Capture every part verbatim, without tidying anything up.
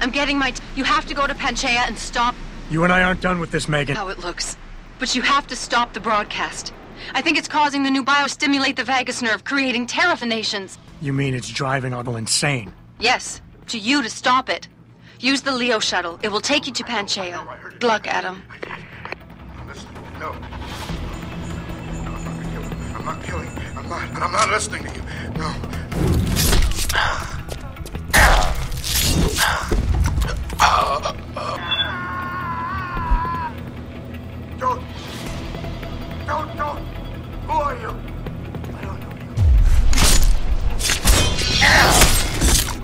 I'm getting my... T you have to go to Panchaea and stop... You and I aren't done with this, Megan. How it looks. But you have to stop the broadcast. I think it's causing the new biostimulate the vagus nerve, creating terrafinations. You mean it's driving Otto insane? Yes. To you to stop it. Use the Leo shuttle. It will take you to Panchaea. Good luck, Adam. I did. I... Listen, no. I'm not killing. I'm not killing. I'm not... I'm not listening to you. No. Uh, uh, don't, don't, don't, who are you? I don't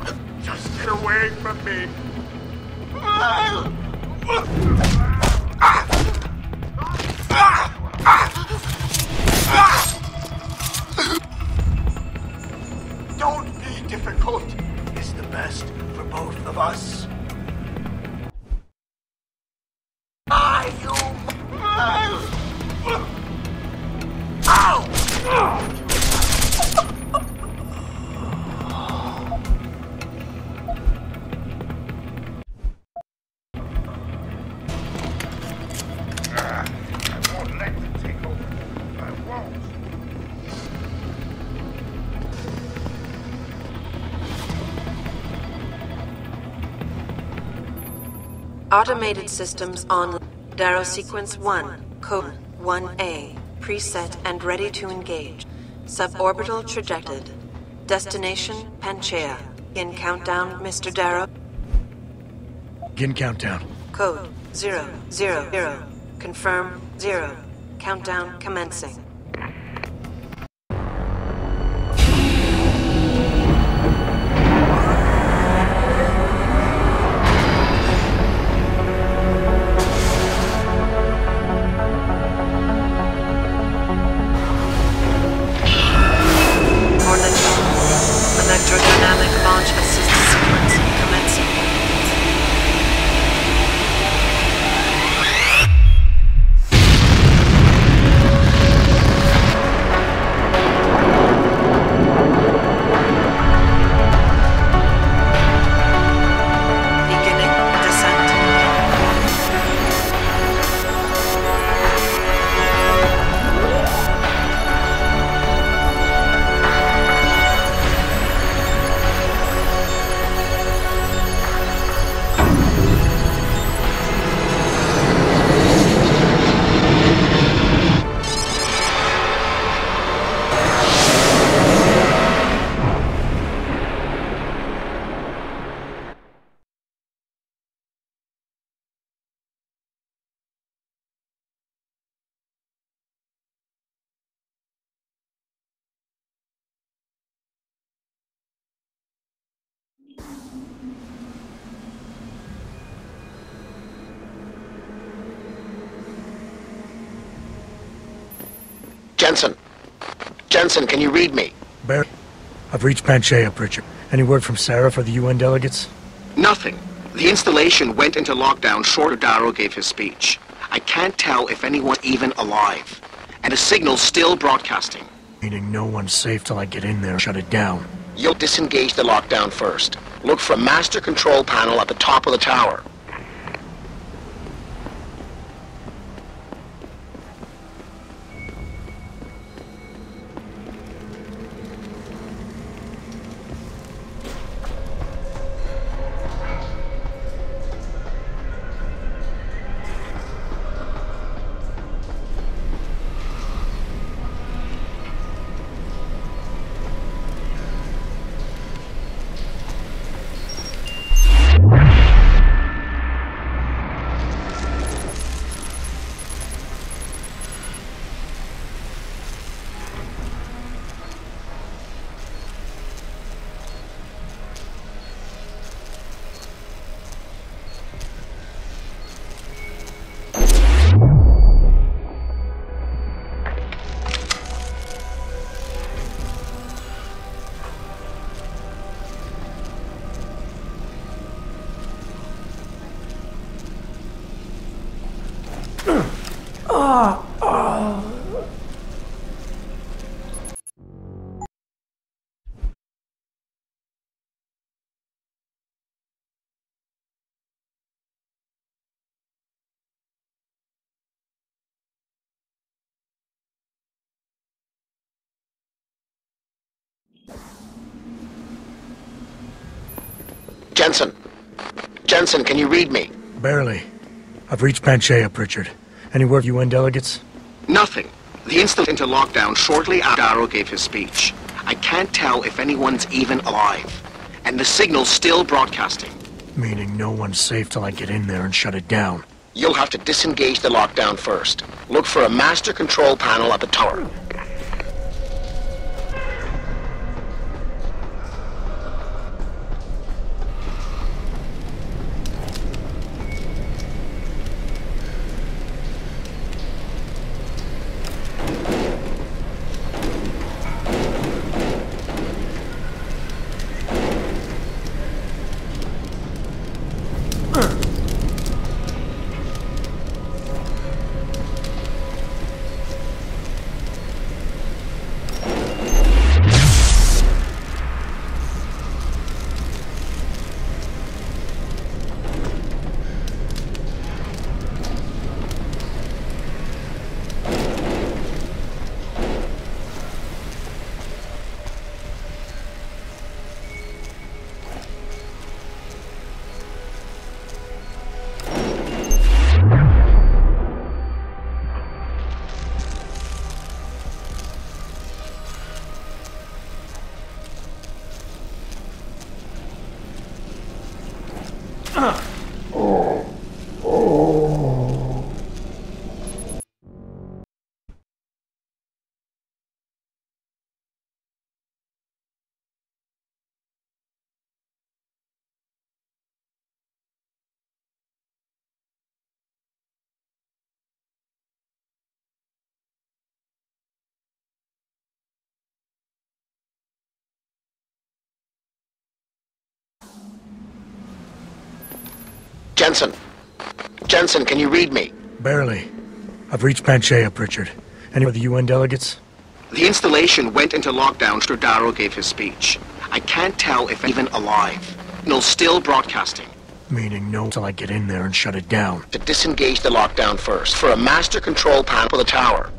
know you. Just get away from me. Don't be difficult. It's the best for both of us. Automated systems on Darrow Sequence one, Code one A, preset and ready to engage. Suborbital trajected. Destination, Panchaea. In countdown, Mister Darrow. Begin countdown. Code zero zero zero. Confirm zero. Countdown commencing. Jensen. Jensen, can you read me? Barry, I've reached Panchaea, Pritchard. Any word from Sarah for the U N delegates? Nothing. The installation went into lockdown short of Darrow gave his speech. I can't tell if anyone's even alive. And a signal's still broadcasting. Meaning no one's safe till I get in there and shut it down. You'll disengage the lockdown first. Look for a master control panel at the top of the tower. Jensen. Jensen, can you read me? Barely. I've reached Panchaea, Pritchard. Any word of U N delegates? Nothing. The instant into lockdown shortly after Darrow gave his speech. I can't tell if anyone's even alive. And the signal's still broadcasting. Meaning no one's safe till I get in there and shut it down. You'll have to disengage the lockdown first. Look for a master control panel at the tower. Jensen. Jensen, can you read me? Barely. I've reached Panchaea, Pritchard. Any of the U N delegates? The installation went into lockdown after Darrow gave his speech. I can't tell if even alive. No, still broadcasting. Meaning no till I get in there and shut it down. To disengage the lockdown first for a master control panel for the tower.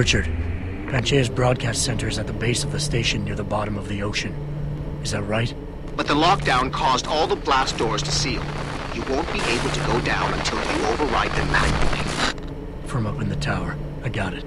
Pritchard, Panchaea's broadcast center is at the base of the station near the bottom of the ocean. Is that right? But the lockdown caused all the blast doors to seal. You won't be able to go down until you override them manually. From up in the tower. I got it.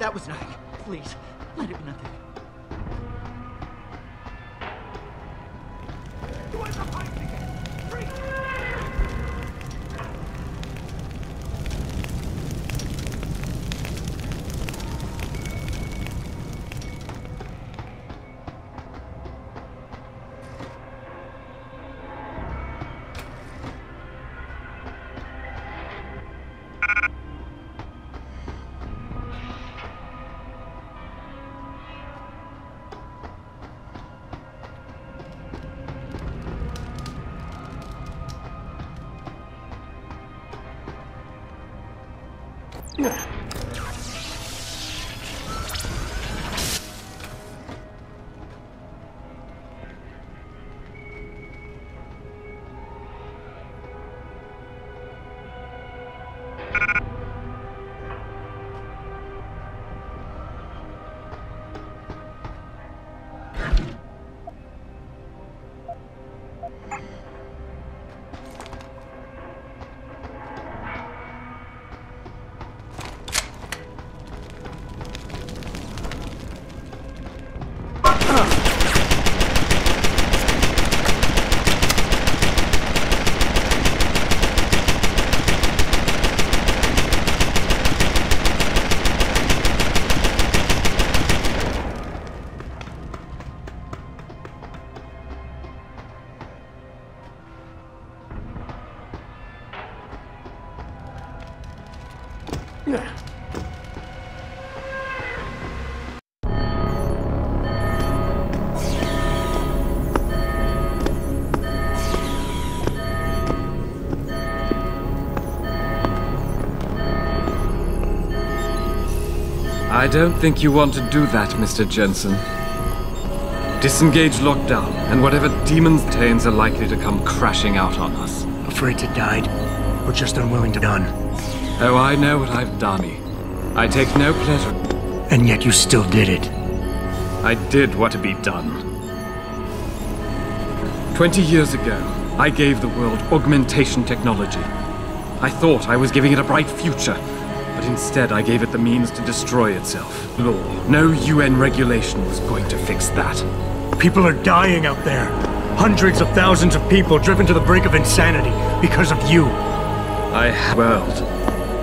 That was not. Please, let it be nothing. You are behind me! Freeze! Yeah. I don't think you want to do that, Mister Jensen. Disengage lockdown, and whatever demon's tains are likely to come crashing out on us. Afraid to die? We're just unwilling to done. Oh, I know what I've done. I take no pleasure. And yet you still did it. I did what to be done. Twenty years ago, I gave the world augmentation technology. I thought I was giving it a bright future. But instead, I gave it the means to destroy itself. Law. No U N regulation was going to fix that. People are dying out there. Hundreds of thousands of people driven to the brink of insanity because of you. I had the world.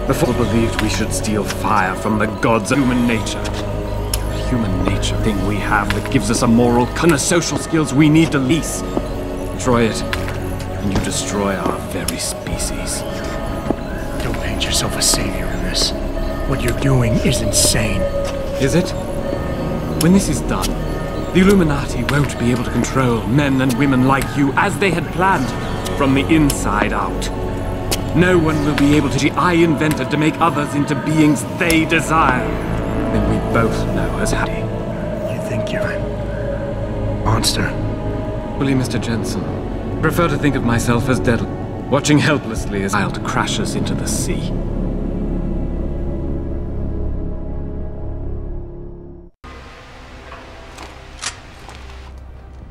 The fool believed we should steal fire from the gods of human nature. The human nature thing we have that gives us a moral, kind of social skills we need to lease. Destroy it, and you destroy our very species. Don't paint yourself a savior in this. What you're doing is insane. Is it? When this is done, the Illuminati won't be able to control men and women like you as they had planned, from the inside out. No one will be able to see I invented to make others into beings they desire. Then we both know as happy. You think you're a monster? Really, Mister Jensen, I prefer to think of myself as dead, watching helplessly as a child crashes into the sea.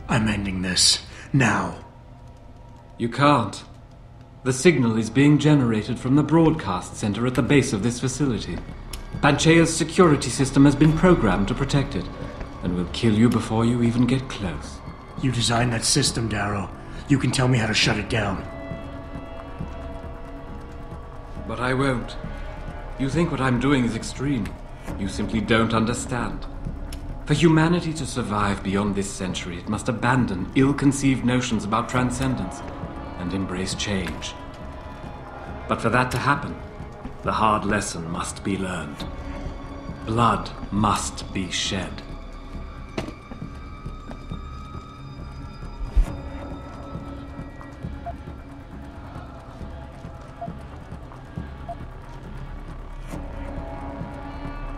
I'm ending this. Now. You can't. The signal is being generated from the broadcast center at the base of this facility. Panchaea's security system has been programmed to protect it, and will kill you before you even get close. You designed that system, Darrow. You can tell me how to shut it down. But I won't. You think what I'm doing is extreme. You simply don't understand. For humanity to survive beyond this century, it must abandon ill-conceived notions about transcendence and embrace change. But for that to happen, the hard lesson must be learned. Blood must be shed.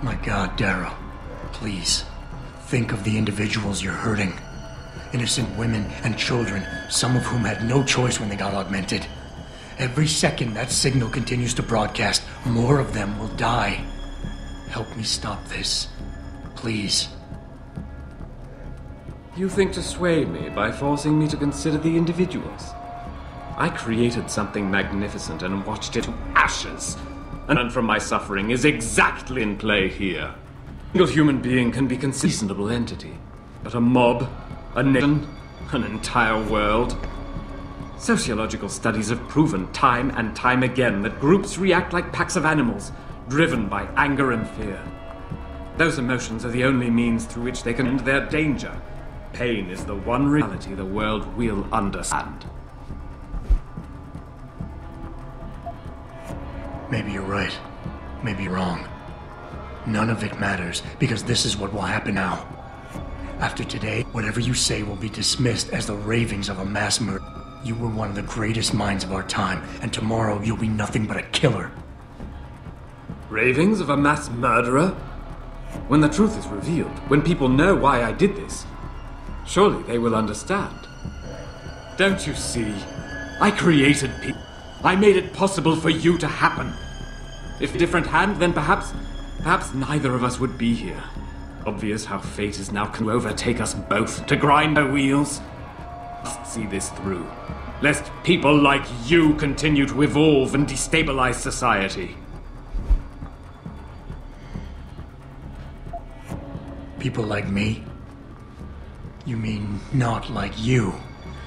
My God, Darrow, please. Think of the individuals you're hurting. Innocent women and children, some of whom had no choice when they got augmented. Every second that signal continues to broadcast, more of them will die. Help me stop this, please. You think to sway me by forcing me to consider the individuals? I created something magnificent and watched it to ashes. And from my suffering is exactly in play here. A single human being can be considered a reasonable entity, but a mob, a nation, an entire world. Sociological studies have proven time and time again that groups react like packs of animals, driven by anger and fear. Those emotions are the only means through which they can end their danger. Pain is the one reality the world will understand. Maybe you're right. Maybe you're wrong. None of it matters, because this is what will happen now. After today, whatever you say will be dismissed as the ravings of a mass murder. You were one of the greatest minds of our time, and tomorrow you'll be nothing but a killer. Ravings of a mass murderer? When the truth is revealed, when people know why I did this, surely they will understand. Don't you see? I created people. I made it possible for you to happen. If a different hand, then perhaps... Perhaps neither of us would be here. Obvious how fate is now to overtake us both, to grind our wheels. Must see this through, lest people like you continue to evolve and destabilize society. People like me? You mean not like you?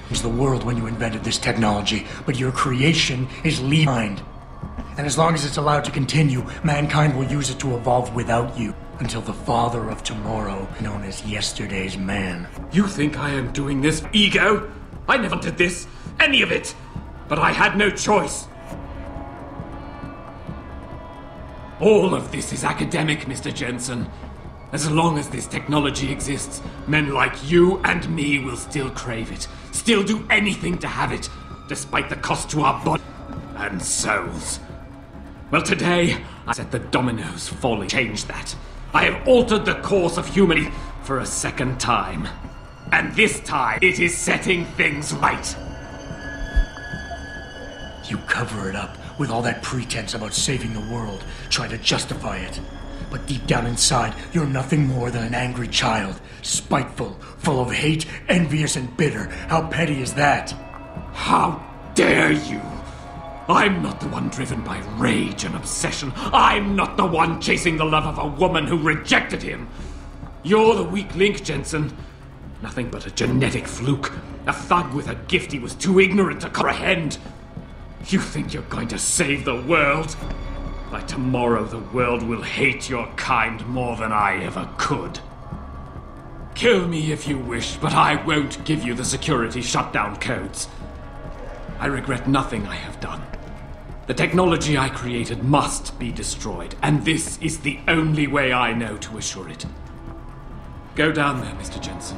It was the world when you invented this technology, but your creation is leaving behind. And as long as it's allowed to continue, mankind will use it to evolve without you, until the father of tomorrow, known as yesterday's man. You think I am doing this ego? I never did this, any of it, but I had no choice. All of this is academic, Mister Jensen. As long as this technology exists, men like you and me will still crave it, still do anything to have it, despite the cost to our bodies and souls. Well, today, I set the dominoes falling. Change that. I have altered the course of humanity for a second time. And this time, it is setting things right. You cover it up with all that pretense about saving the world, try to justify it. But deep down inside, you're nothing more than an angry child. Spiteful, full of hate, envious and bitter. How petty is that? How dare you! I'm not the one driven by rage and obsession. I'm not the one chasing the love of a woman who rejected him. You're the weak link, Jensen. Nothing but a genetic fluke. A thug with a gift he was too ignorant to comprehend. You think you're going to save the world? By tomorrow, the world will hate your kind more than I ever could. Kill me if you wish, but I won't give you the security shutdown codes. I regret nothing I have done. The technology I created must be destroyed, and this is the only way I know to assure it. Go down there, Mister Jensen.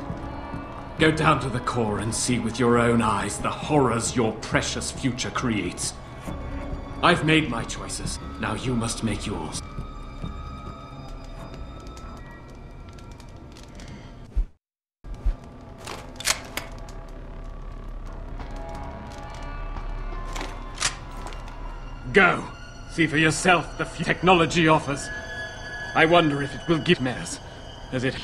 Go down to the core and see with your own eyes the horrors your precious future creates. I've made my choices. Now you must make yours. Go! See for yourself the few technology offers. I wonder if it will give mares, as it...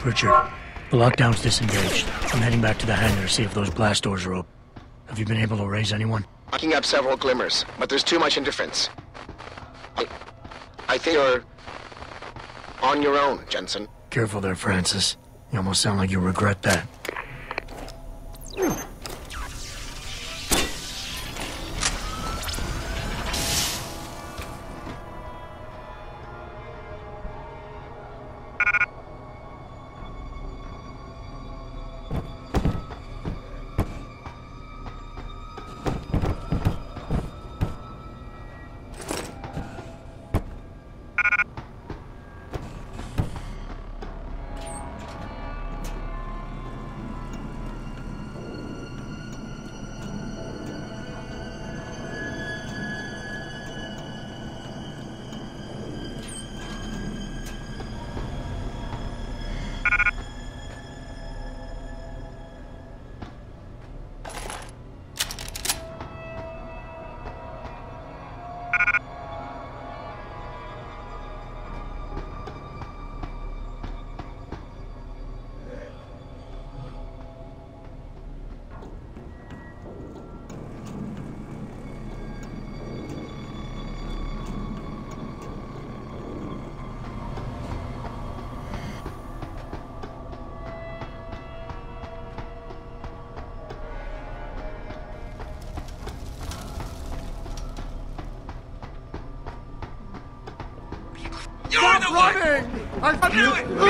Pritchard, the lockdown's disengaged. I'm heading back to the hangar to see if those blast doors are open. Have you been able to raise anyone? Picking up several glimmers, but there's too much interference. I, I think you're on your own, Jensen. Careful there, Francis. You almost sound like you regret that. I knew it! There's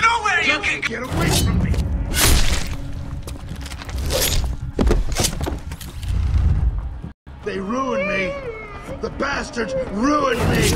no way you can get away from me! They ruined me! The bastards ruined me!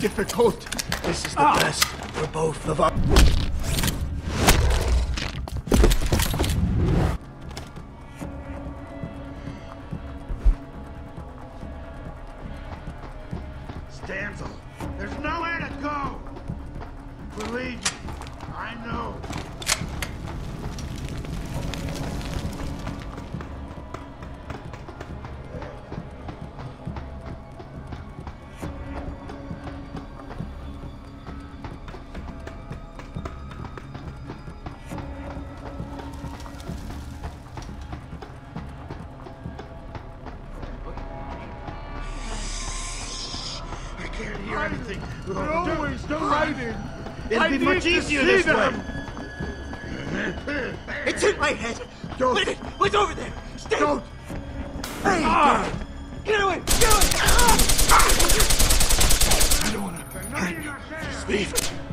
Difficult. This is the ah. best for both of us. Anything. We'll always do right in. It'll be much easier this them. way. It's in my head. Don't. Let it. What's over there? Stay. Don't. Hey, ah. Get away. Get away. Ah. I don't want to. Leave.